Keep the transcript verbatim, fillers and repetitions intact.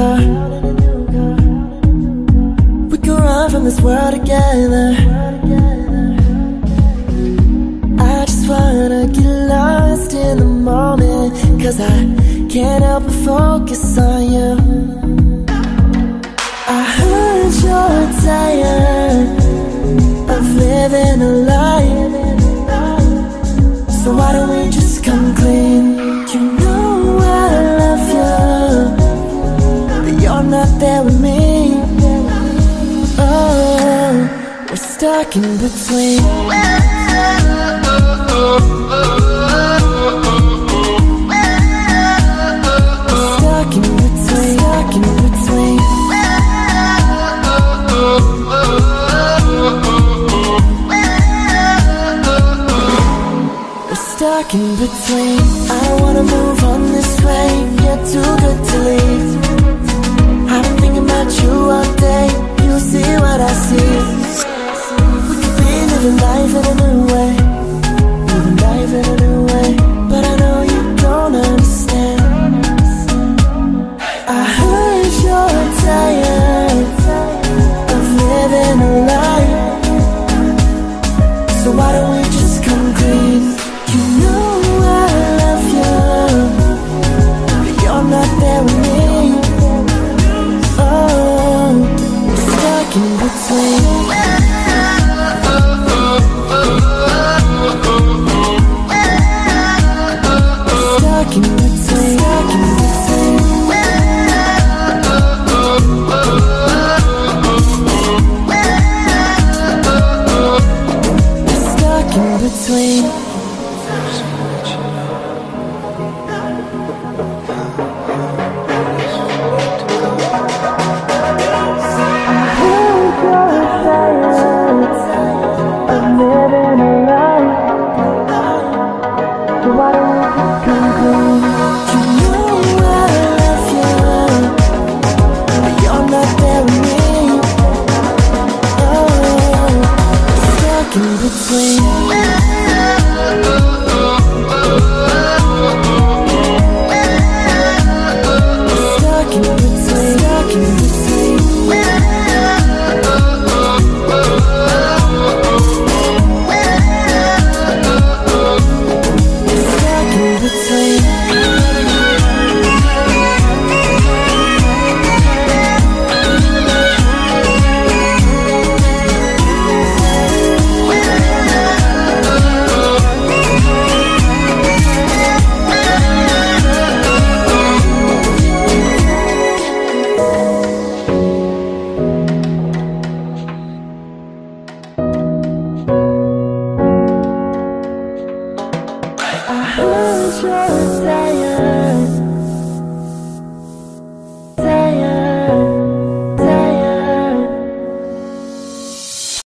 car. We can run from this world together. I just wanna get lost in the moment, 'cause I can't help but focus on you. I heard you're tired of living a life, so why don't we just come clean? You know I love you, but you're not there with me. Oh, we're stuck in between. Stuck in between. I don't wanna move on this way, you're too good to leave. I've been thinking about you all day, you see what I see. We could be living life in a new way, living life in a new way, but I know you don't understand. I heard you're tired of living a life, so why don't we just come clean? You know I love you, but you're not there with me. Oh, we're stuck in between.